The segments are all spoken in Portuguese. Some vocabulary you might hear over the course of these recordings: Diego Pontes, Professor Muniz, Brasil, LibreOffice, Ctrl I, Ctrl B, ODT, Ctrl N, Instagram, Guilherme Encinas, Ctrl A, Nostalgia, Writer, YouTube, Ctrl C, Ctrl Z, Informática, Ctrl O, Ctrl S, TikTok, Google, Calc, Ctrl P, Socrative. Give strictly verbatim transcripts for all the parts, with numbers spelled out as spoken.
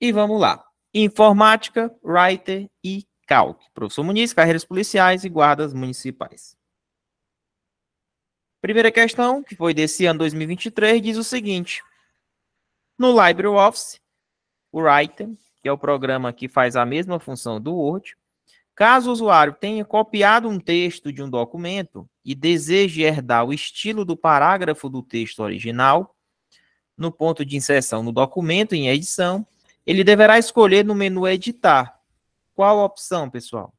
E vamos lá. Informática, Writer e Calc. Professor Muniz, carreiras policiais e guardas municipais. Primeira questão, que foi desse ano dois mil e vinte e três, diz o seguinte. No LibreOffice, o Writer, que é o programa que faz a mesma função do Word, caso o usuário tenha copiado um texto de um documento e deseje herdar o estilo do parágrafo do texto original, no ponto de inserção no documento, em edição, ele deverá escolher no menu editar. Qual a opção, pessoal?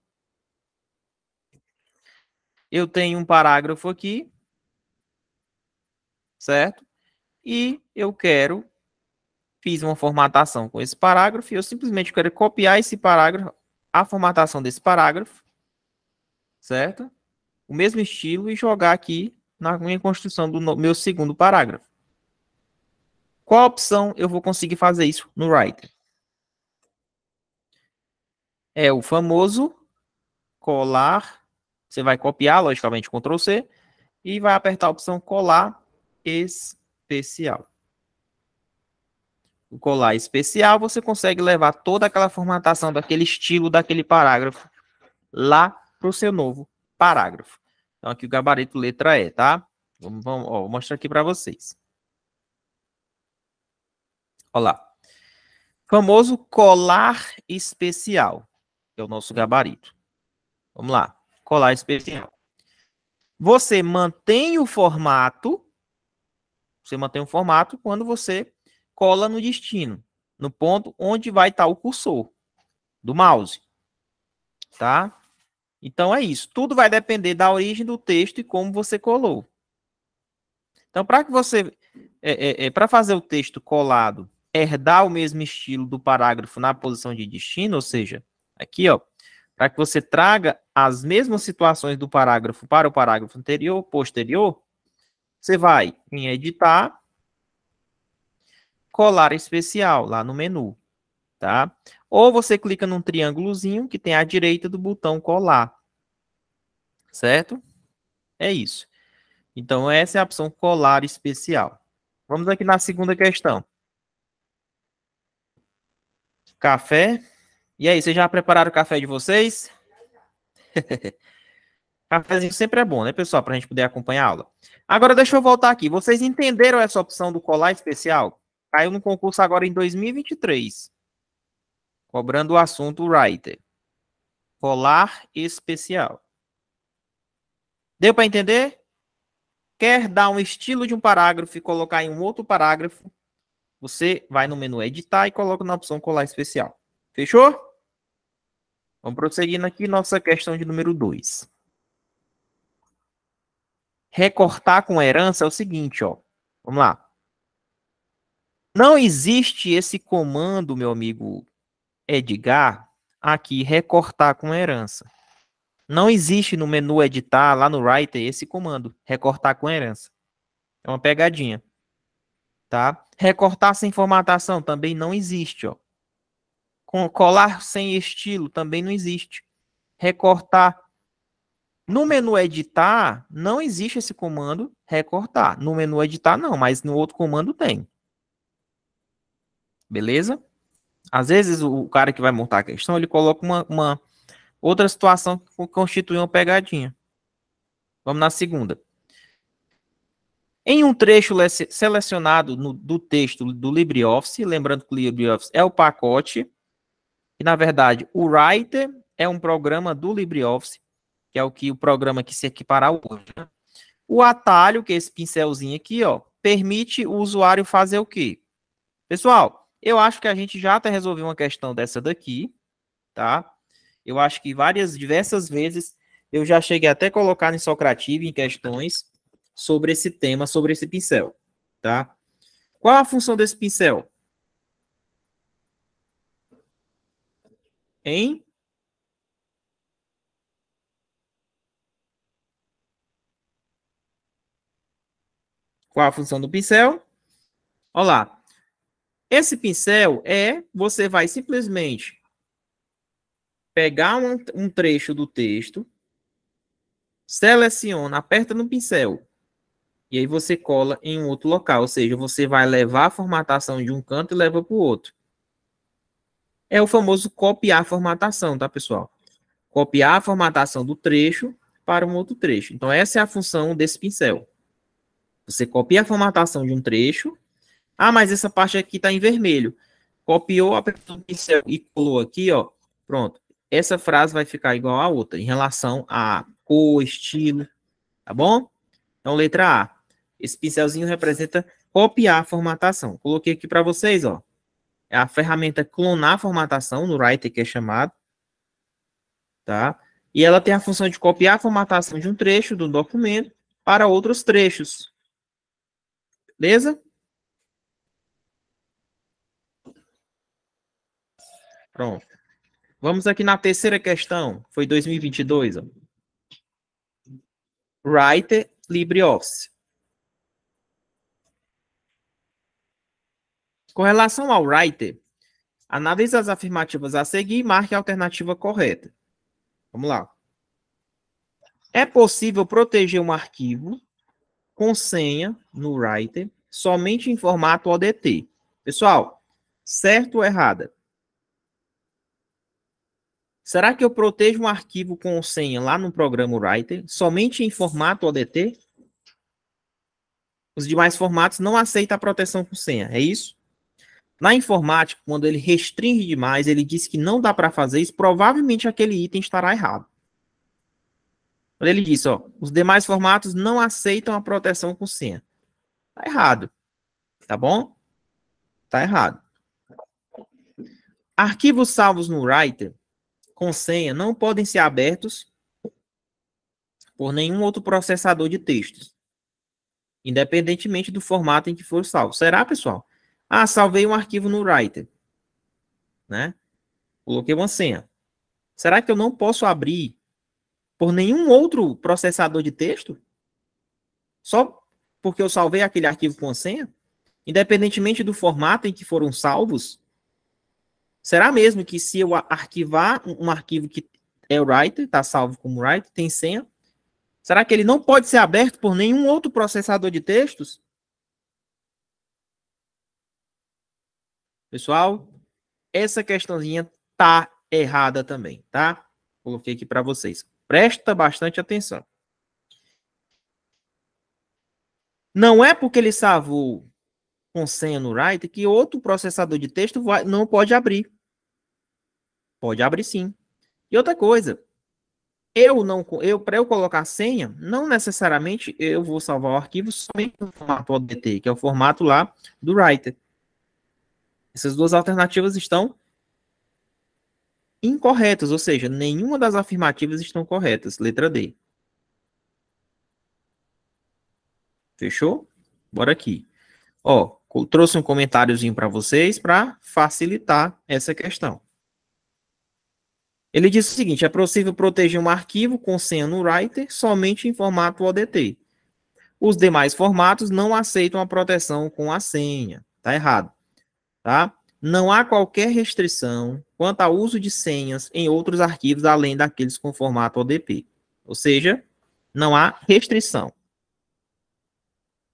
Eu tenho um parágrafo aqui, certo? E eu quero, fiz uma formatação com esse parágrafo, e eu simplesmente quero copiar esse parágrafo, a formatação desse parágrafo, certo? O mesmo estilo e jogar aqui na minha construção do meu segundo parágrafo. Qual opção eu vou conseguir fazer isso no Writer? É o famoso colar. Você vai copiar, logicamente, control C, e vai apertar a opção colar especial. O colar especial, você consegue levar toda aquela formatação daquele estilo, daquele parágrafo, lá para o seu novo parágrafo. Então, aqui o gabarito letra E, tá? Vamos, vamos, ó, vou mostrar aqui para vocês. Olha lá. Famoso colar especial, que é o nosso gabarito. Vamos lá. Colar especial. Você mantém o formato, você mantém o formato quando você cola no destino, no ponto onde vai estar o cursor do mouse. Tá? Então é isso. Tudo vai depender da origem do texto e como você colou. Então, para que você, é, é, é, para fazer o texto colado, herdar o mesmo estilo do parágrafo na posição de destino, ou seja, aqui, ó, para que você traga as mesmas situações do parágrafo para o parágrafo anterior, posterior, você vai em editar, colar especial, lá no menu, tá? Ou você clica num triângulozinho que tem à direita do botão colar, certo? É isso. Então, essa é a opção colar especial. Vamos aqui na segunda questão. Café. E aí, vocês já prepararam o café de vocês? Cafézinho sempre é bom, né, pessoal? Para a gente poder acompanhar a aula. Agora, deixa eu voltar aqui. Vocês entenderam essa opção do colar especial? Caiu no concurso agora em dois mil e vinte e três. Cobrando o assunto Writer. Colar especial. Deu para entender? Quer dar um estilo de um parágrafo e colocar em um outro parágrafo, você vai no menu editar e coloca na opção colar especial. Fechou? Vamos prosseguindo aqui nossa questão de número dois. Recortar com herança é o seguinte, ó. Vamos lá. Não existe esse comando, meu amigo Edgar, aqui, recortar com herança. Não existe no menu editar, lá no Writer, esse comando, recortar com herança. É uma pegadinha. Tá? Recortar sem formatação também não existe. Ó. Colar sem estilo também não existe. Recortar. No menu editar, não existe esse comando recortar. No menu editar não, mas no outro comando tem. Beleza? Às vezes o cara que vai montar a questão, ele coloca uma... uma outra situação que constitui uma pegadinha. Vamos na segunda. Em um trecho selecionado no, do texto do LibreOffice, lembrando que o LibreOffice é o pacote, e na verdade o Writer é um programa do LibreOffice, que é o, que, o programa que se equipará hoje. Né? O atalho, que é esse pincelzinho aqui, ó, permite o usuário fazer o quê? Pessoal, eu acho que a gente já até resolveu uma questão dessa daqui, tá? Eu acho que várias, diversas vezes, eu já cheguei até a colocar em Socrative, em questões, sobre esse tema, sobre esse pincel, tá? Qual a função desse pincel? Hein? Qual a função do pincel? Olha lá. Esse pincel é, você vai simplesmente pegar um, um trecho do texto, seleciona, aperta no pincel, e aí você cola em um outro local, ou seja, você vai levar a formatação de um canto e leva para o outro. É o famoso copiar a formatação, tá, pessoal? Copiar a formatação do trecho para um outro trecho. Então, essa é a função desse pincel. Você copia a formatação de um trecho. Ah, mas essa parte aqui está em vermelho. Copiou, apertou o pincel e colou aqui, ó. Pronto. Essa frase vai ficar igual à outra, em relação a cor, estilo, tá bom? Então, letra A. Esse pincelzinho representa copiar a formatação. Coloquei aqui para vocês, ó. É a ferramenta clonar a formatação, no Writer que é chamado. Tá? E ela tem a função de copiar a formatação de um trecho do documento para outros trechos. Beleza? Pronto. Vamos aqui na terceira questão. Foi dois mil e vinte e dois. Ó. Writer, LibreOffice. Com relação ao Writer, analise as afirmativas a seguir e marque a alternativa correta. Vamos lá. É possível proteger um arquivo com senha no Writer somente em formato O D T. Pessoal, certo ou errada? Será que eu protejo um arquivo com senha lá no programa Writer somente em formato O D T? Os demais formatos não aceitam a proteção com senha, é isso? Na informática, quando ele restringe demais, ele diz que não dá para fazer isso, provavelmente aquele item estará errado. Quando ele diz, ó, os demais formatos não aceitam a proteção com senha. Tá errado. Tá bom? Tá errado. Arquivos salvos no Writer com senha não podem ser abertos por nenhum outro processador de textos, independentemente do formato em que for salvo. Será, pessoal? Ah, salvei um arquivo no Writer, né? Coloquei uma senha. Será que eu não posso abrir por nenhum outro processador de texto? Só porque eu salvei aquele arquivo com a senha? Independentemente do formato em que foram salvos? Será mesmo que se eu arquivar um arquivo que é Writer, está salvo como Writer, tem senha, será que ele não pode ser aberto por nenhum outro processador de textos? Pessoal, essa questãozinha tá errada também, tá? Coloquei aqui para vocês. Presta bastante atenção. Não é porque ele salvou com senha no Writer que outro processador de texto vai, não pode abrir. Pode abrir sim. E outra coisa, eu não, eu, para eu colocar senha, não necessariamente eu vou salvar o arquivo somente no formato O D T, que é o formato lá do Writer. Essas duas alternativas estão incorretas, ou seja, nenhuma das afirmativas estão corretas. Letra D. Fechou? Bora aqui. Ó, trouxe um comentáriozinho para vocês para facilitar essa questão. Ele diz o seguinte, é possível proteger um arquivo com senha no Writer somente em formato O D T. Os demais formatos não aceitam a proteção com a senha. Tá errado. Tá? Não há qualquer restrição quanto ao uso de senhas em outros arquivos além daqueles com formato O D P. Ou seja, não há restrição.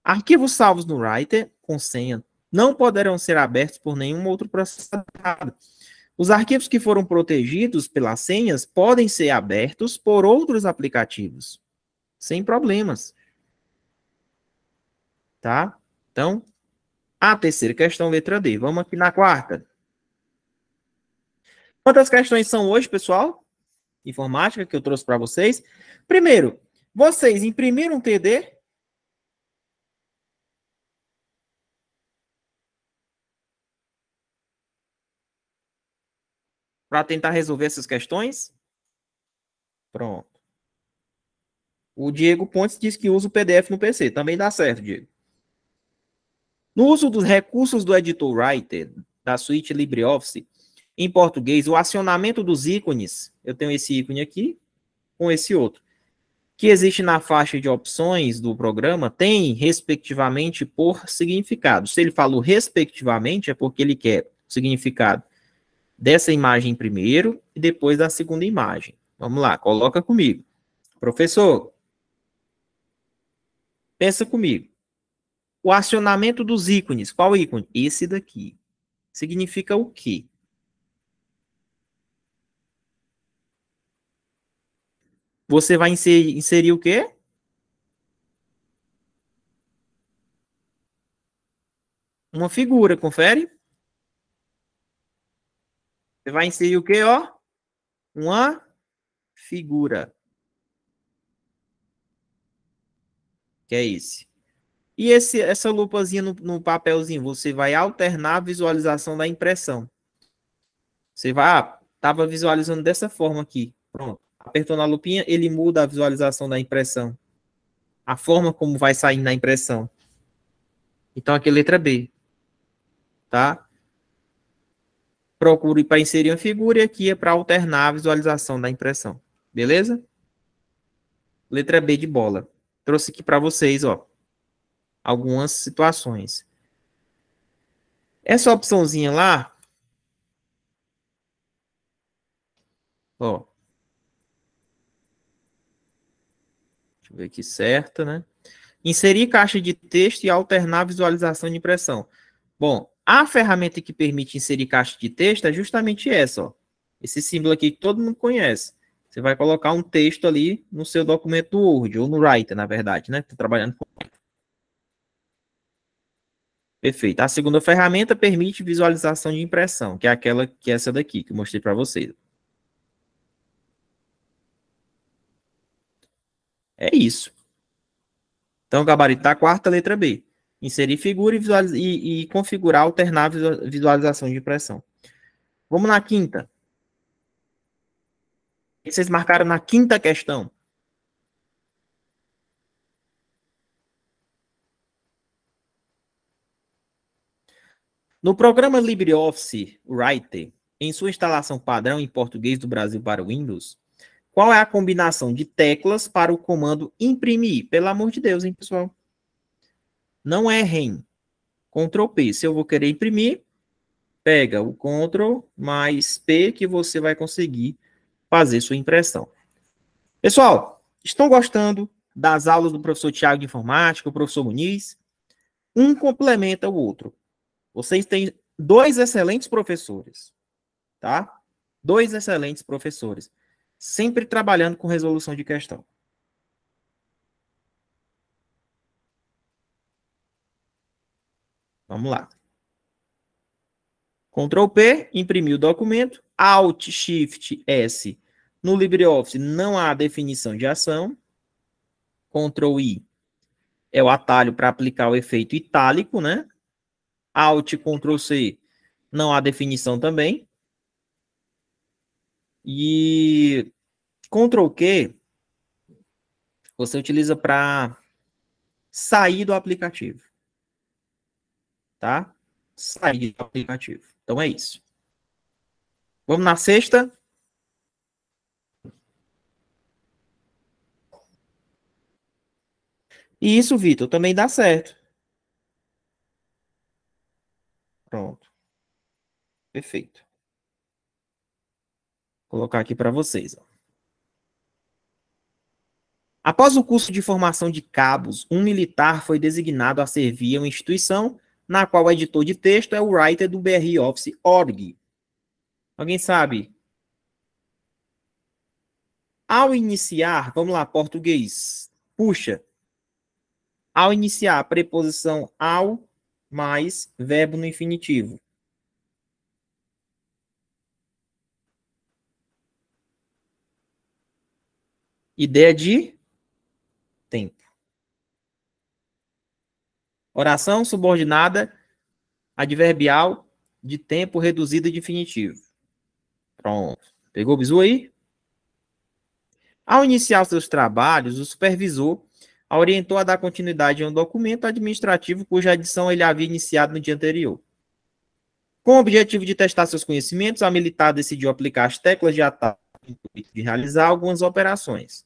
Arquivos salvos no Writer com senha não poderão ser abertos por nenhum outro processador. Os arquivos que foram protegidos pelas senhas podem ser abertos por outros aplicativos, sem problemas. Tá? Então, a terceira questão, letra D. Vamos aqui na quarta. Quantas questões são hoje, pessoal? Informática que eu trouxe para vocês. Primeiro, vocês imprimiram um T D? Para tentar resolver essas questões? Pronto. O Diego Pontes diz que usa o P D F no P C. Também dá certo, Diego. No uso dos recursos do editor Writer, da suíte LibreOffice, em português, o acionamento dos ícones, eu tenho esse ícone aqui com esse outro, que existe na faixa de opções do programa, tem, respectivamente, por significado. Se ele falou respectivamente, é porque ele quer o significado dessa imagem primeiro e depois da segunda imagem. Vamos lá, coloca comigo. Professor, pensa comigo. O acionamento dos ícones. Qual ícone? Esse daqui. Significa o quê? Você vai inserir, inserir o quê? Uma figura, confere. Você vai inserir o quê, ó? Uma figura. Que é esse. E esse, essa lupazinha no, no papelzinho, você vai alternar a visualização da impressão. Você vai, ah, estava visualizando dessa forma aqui. Pronto. Apertou na lupinha, ele muda a visualização da impressão. A forma como vai sair na impressão. Então, aqui é letra B. Tá? Procure para inserir uma figura e aqui é para alternar a visualização da impressão. Beleza? Letra B de bola. Trouxe aqui para vocês, ó. Algumas situações. Essa opçãozinha lá, ó, deixa eu ver aqui certo, né? Inserir caixa de texto e alternar visualização de impressão. Bom, a ferramenta que permite inserir caixa de texto é justamente essa, ó. Esse símbolo aqui que todo mundo conhece. Você vai colocar um texto ali no seu documento do Word, ou no Writer, na verdade, né? Estou trabalhando com... Perfeito. A segunda ferramenta permite visualização de impressão, que é aquela que é essa daqui, que eu mostrei para vocês. É isso. Então, gabaritar a quarta letra B. Inserir figura e, visualiza e, e configurar, alternar visualização de impressão. Vamos na quinta. O que vocês marcaram na quinta questão? No programa LibreOffice Writer, em sua instalação padrão em português do Brasil para o Windows, qual é a combinação de teclas para o comando imprimir? Pelo amor de Deus, hein, pessoal? Não errem. Ctrl P. Se eu vou querer imprimir, pega o Ctrl mais P que você vai conseguir fazer sua impressão. Pessoal, estão gostando das aulas do professor Tiago de Informática, o professor Muniz? Um complementa o outro. Vocês têm dois excelentes professores, tá? Dois excelentes professores, sempre trabalhando com resolução de questão. Vamos lá. Ctrl P, imprimir o documento. Alt, Shift, S. No LibreOffice não há definição de ação. Ctrl I é o atalho para aplicar o efeito itálico, né? Alt, Ctrl C, não há definição também. E Ctrl Q, você utiliza para sair do aplicativo. Tá? Sair do aplicativo. Então é isso. Vamos na sexta. E isso, Vitor, também dá certo. Pronto. Perfeito. Vou colocar aqui para vocês. Ó. Após o curso de formação de cabos, um militar foi designado a servir a uma instituição na qual o editor de texto é o Writer do B R Office ponto org. Alguém sabe? Ao iniciar, vamos lá, português. Puxa. Ao iniciar, preposição ao mais verbo no infinitivo. Ideia de tempo. Oração subordinada, adverbial, de tempo reduzida e definitivo. Pronto. Pegou o bizu aí? Ao iniciar seus trabalhos, o supervisor orientou a dar continuidade a um documento administrativo cuja edição ele havia iniciado no dia anterior. Com o objetivo de testar seus conhecimentos, a militar decidiu aplicar as teclas de atalho e realizar algumas operações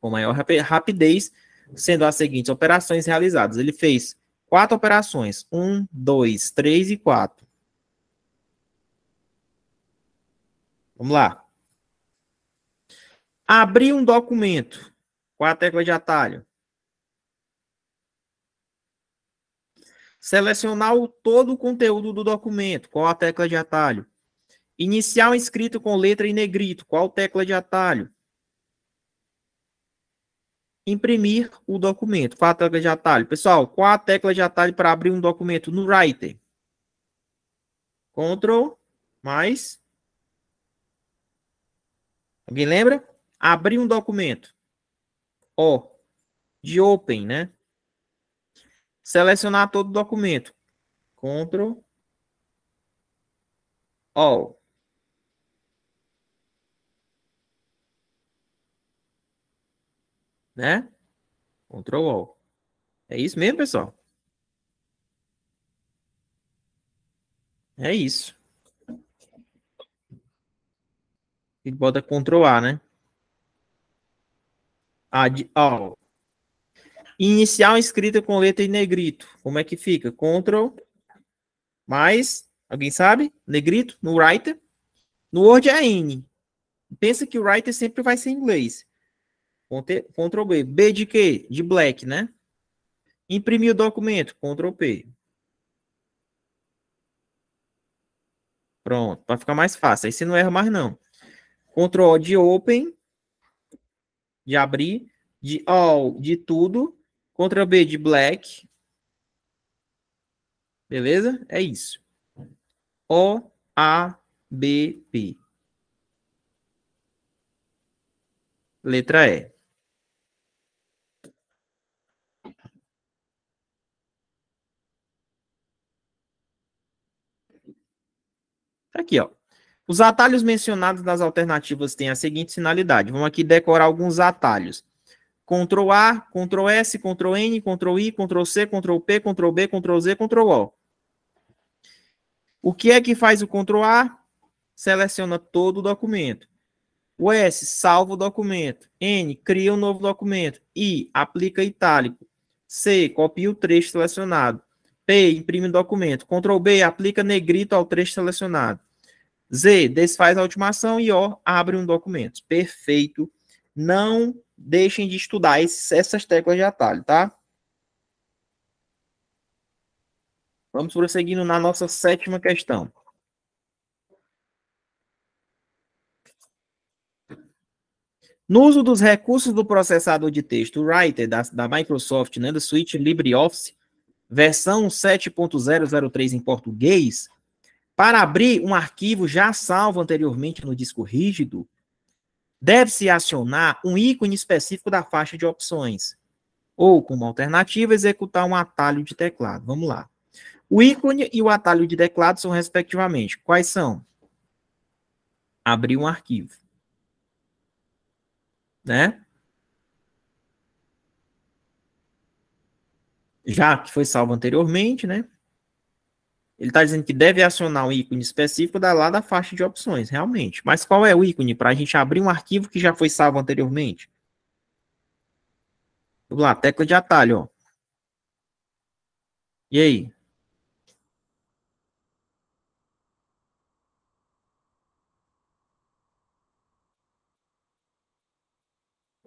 com maior rapidez, sendo as seguintes operações realizadas. Ele fez quatro operações. Um, dois, três e quatro. Vamos lá. Abrir um documento. Qual a tecla de atalho? Selecionar o, todo o conteúdo do documento, qual a tecla de atalho. Iniciar o escrito com letra em negrito, qual tecla de atalho. Imprimir o documento, qual a tecla de atalho. Pessoal, qual a tecla de atalho para abrir um documento no Writer? Ctrl, mais. Alguém lembra? Abrir um documento. O, de Open, né? Selecionar todo o documento. Ctrl O. Né? Ctrl O. É isso mesmo, pessoal? É isso. E bota Ctrl A, né? Add All. Iniciar uma escrita com letra em negrito. Como é que fica? Ctrl, mais, alguém sabe? Negrito, no Writer. No Word é N. Pensa que o Writer sempre vai ser em inglês. Ctrl B. B de quê? De black, né? Imprimir o documento. Ctrl P. Pronto, vai ficar mais fácil. Aí você não erra mais, não. Ctrl O de Open, de abrir, de All, de tudo. Ctrl B de black. Beleza? É isso. O, A, B, P. Letra E. Tá aqui, ó. Os atalhos mencionados nas alternativas têm a seguinte finalidade. Vamos aqui decorar alguns atalhos. Ctrl A, Ctrl S, Ctrl N, Ctrl I, Ctrl C, Ctrl P, Ctrl B, Ctrl Z, Ctrl O. O que é que faz o Ctrl A? Seleciona todo o documento. O S, salva o documento. N, cria um novo documento. I, aplica itálico. C, copia o trecho selecionado. P, imprime o documento. Ctrl B, aplica negrito ao trecho selecionado. Z, desfaz a ultimação. E O, abre um documento. Perfeito. Não deixem de estudar esses, essas teclas de atalho, tá? Vamos prosseguindo na nossa sétima questão. No uso dos recursos do processador de texto Writer da, da Microsoft, né, da suíte LibreOffice, versão sete ponto zero zero três em português, para abrir um arquivo já salvo anteriormente no disco rígido, deve-se acionar um ícone específico da faixa de opções, ou, como alternativa, executar um atalho de teclado. Vamos lá. O ícone e o atalho de teclado são, respectivamente, quais são? Abrir um arquivo. Né? Já que foi salvo anteriormente, né? Ele está dizendo que deve acionar um ícone específico da, lá da faixa de opções, realmente. Mas qual é o ícone para a gente abrir um arquivo que já foi salvo anteriormente? Vamos lá, tecla de atalho. Ó. E aí?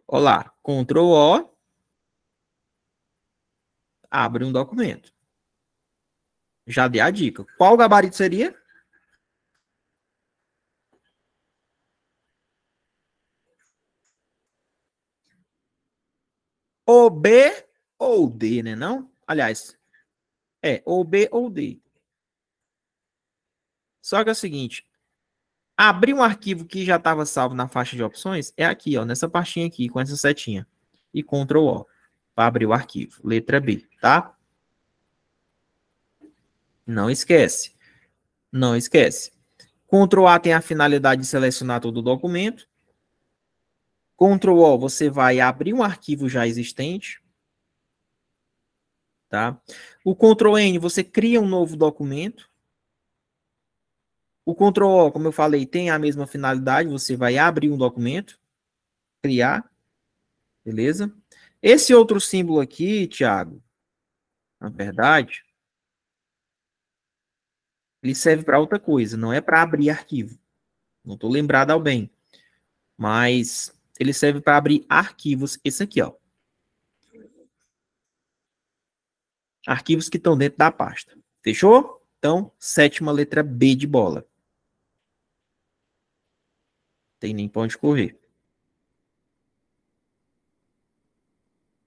Olha lá, Ctrl O, abre um documento. Já dei a dica. Qual gabarito seria? O, B ou D, né? Não? Aliás, é O, B ou D. Só que é o seguinte, abrir um arquivo que já estava salvo na faixa de opções é aqui, ó, nessa partinha aqui, com essa setinha. E Ctrl O, para abrir o arquivo. Letra B, tá? Não esquece. Não esquece. Ctrl A tem a finalidade de selecionar todo o documento. Ctrl O, você vai abrir um arquivo já existente. Tá? O Ctrl N, você cria um novo documento. O Ctrl O, como eu falei, tem a mesma finalidade. Você vai abrir um documento. Criar. Beleza? Esse outro símbolo aqui, Thiago, na verdade... ele serve para outra coisa, não é para abrir arquivo. Não estou lembrado ao bem. Mas ele serve para abrir arquivos. Esse aqui, ó. arquivos que estão dentro da pasta. Fechou? Então, sétima letra B de bola. Tem nem para onde correr.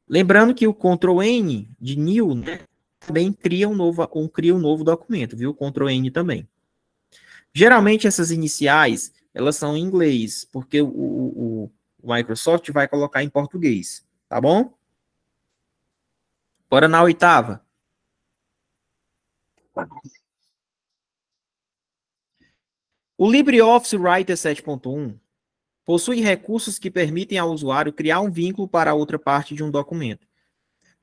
Lembrando que o Ctrl N de new, né, também cria um novo, um, cria um novo documento, viu? Ctrl N também. Geralmente essas iniciais, elas são em inglês, porque o, o, o Microsoft vai colocar em português, tá bom? Bora na oitava. O LibreOffice Writer sete ponto um possui recursos que permitem ao usuário criar um vínculo para outra parte de um documento,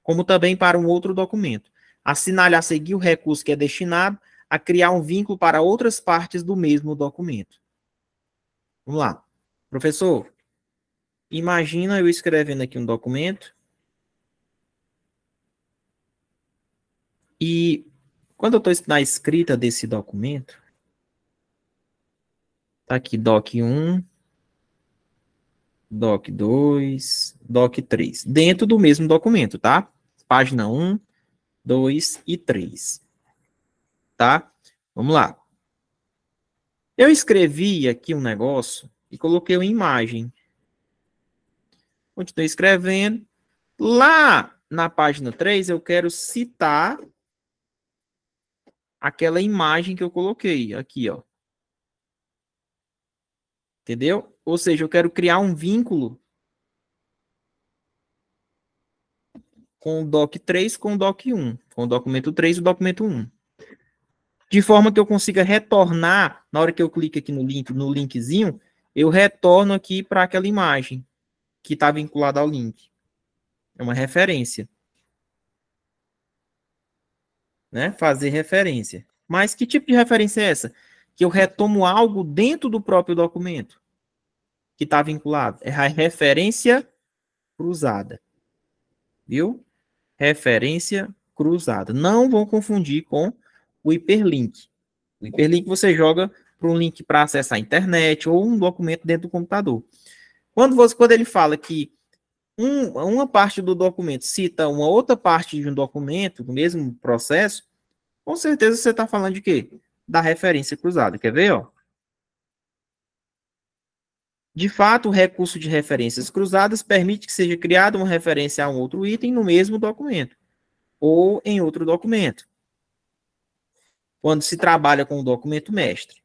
como também para um outro documento. Assinale a seguir o recurso que é destinado a criar um vínculo para outras partes do mesmo documento. Vamos lá. Professor, imagina eu escrevendo aqui um documento e quando eu estou na escrita desse documento, tá aqui doc um, doc dois, doc três. Dentro do mesmo documento, tá? Página um, dois e três. Tá? Vamos lá. Eu escrevi aqui um negócio e coloquei uma imagem. Continuei escrevendo. Lá na página três, eu quero citar aquela imagem que eu coloquei aqui, ó. Entendeu? Ou seja, eu quero criar um vínculo com o doc três, com o doc um. Com o documento três e o documento um. De forma que eu consiga retornar, na hora que eu clico aqui no link, no linkzinho, eu retorno aqui para aquela imagem que está vinculada ao link. É uma referência. Né? Fazer referência. Mas que tipo de referência é essa? Que eu retomo algo dentro do próprio documento que está vinculado. É a referência cruzada. Viu? Referência cruzada. Não vão confundir com o hiperlink. O hiperlink você joga para um link para acessar a internet ou um documento dentro do computador. Quando, você, quando ele fala que um, uma parte do documento cita uma outra parte de um documento, do mesmo processo, com certeza você está falando de quê? Da referência cruzada. Quer ver, ó? De fato, o recurso de referências cruzadas permite que seja criada uma referência a um outro item no mesmo documento, ou em outro documento, quando se trabalha com o documento mestre.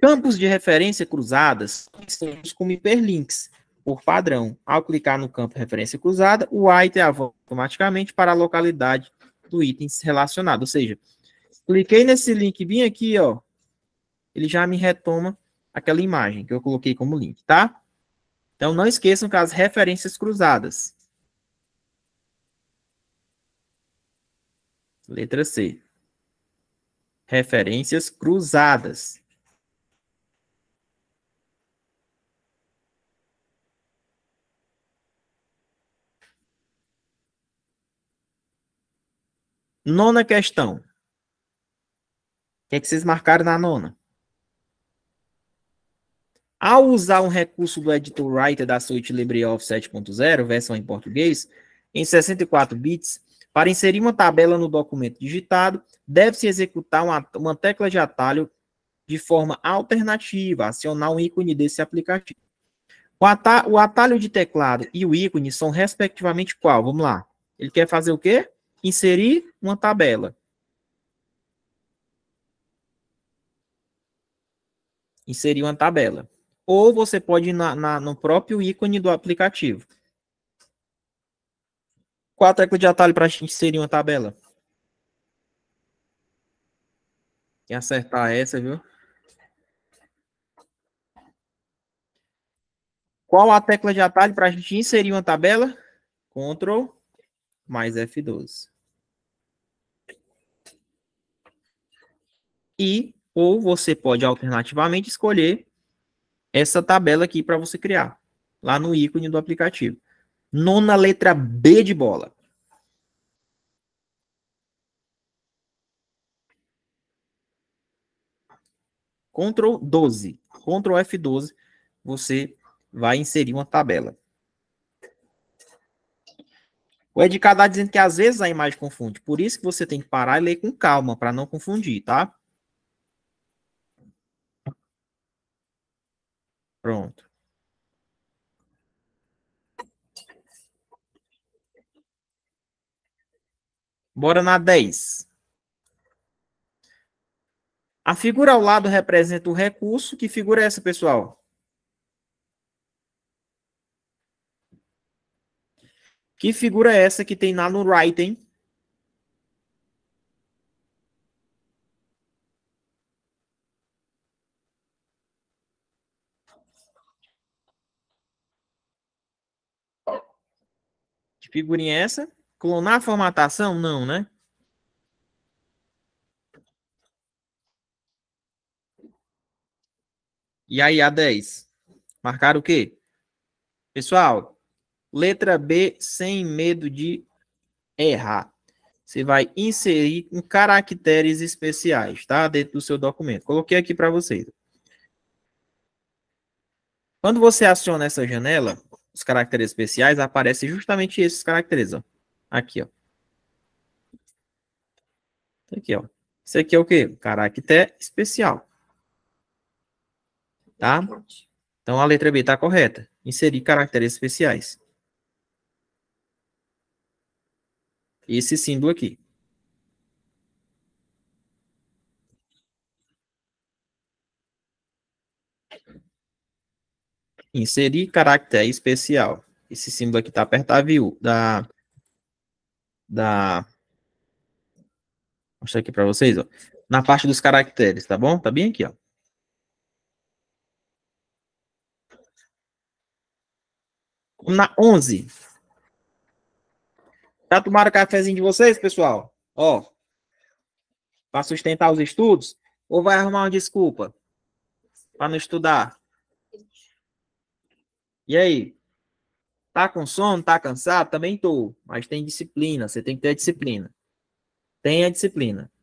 Campos de referência cruzadas são como hiperlinks, por padrão. Ao clicar no campo referência cruzada, o item avança automaticamente para a localidade do item relacionado, ou seja, cliquei nesse link bem aqui, ó, ele já me retoma aquela imagem que eu coloquei como link, tá? Então, não esqueçam que as referências cruzadas. Letra C. Referências cruzadas. Nona questão. O que é que vocês marcaram na nona? Ao usar um recurso do editor Writer da suíte LibreOffice sete ponto zero, versão em português, em sessenta e quatro bits, para inserir uma tabela no documento digitado, deve-se executar uma, uma tecla de atalho de forma alternativa, acionar um ícone desse aplicativo. O, ata o atalho de teclado e o ícone são respectivamente qual? Vamos lá. Ele quer fazer o quê? Inserir uma tabela. Inserir uma tabela. Ou você pode ir na, na, no próprio ícone do aplicativo. Qual a tecla de atalho para inserir uma tabela? Quem acertar essa, viu? Qual a tecla de atalho para a gente inserir uma tabela? Ctrl mais F doze. E, ou você pode alternativamente escolher essa tabela aqui para você criar, lá no ícone do aplicativo. Nona letra B de bola. Ctrl doze. Ctrl F doze, você vai inserir uma tabela. O Edcar está dizendo que às vezes a imagem confunde. Por isso que você tem que parar e ler com calma, para não confundir, tá? Pronto. Bora na dez. A figura ao lado representa o recurso. Que figura é essa, pessoal? Que figura é essa que tem lá no Writer, hein? Que figurinha é essa? Clonar a formatação? Não, né? E aí, A dez? Marcaram o quê? Pessoal, letra B, sem medo de errar. Você vai inserir com caracteres especiais, tá? Dentro do seu documento. Coloquei aqui para vocês. Quando você aciona essa janela, os caracteres especiais, aparecem justamente esses caracteres, ó. Aqui, ó. Aqui, ó. Isso aqui é o quê? Caractere especial. Tá? Então, a letra B está correta. Inserir caracteres especiais. Esse símbolo aqui. Inserir caractere especial. Esse símbolo aqui está perto da view, da... da... Vou mostrar aqui para vocês, ó. Na parte dos caracteres, tá bom? Tá bem aqui, ó. Na onze. Já tomaram o cafezinho de vocês, pessoal? Ó. Para sustentar os estudos? Ou vai arrumar uma desculpa? Para não estudar? E aí? Tá com sono? Tá cansado? Também tô. Mas tem disciplina. Você tem que ter a disciplina. Tenha a disciplina.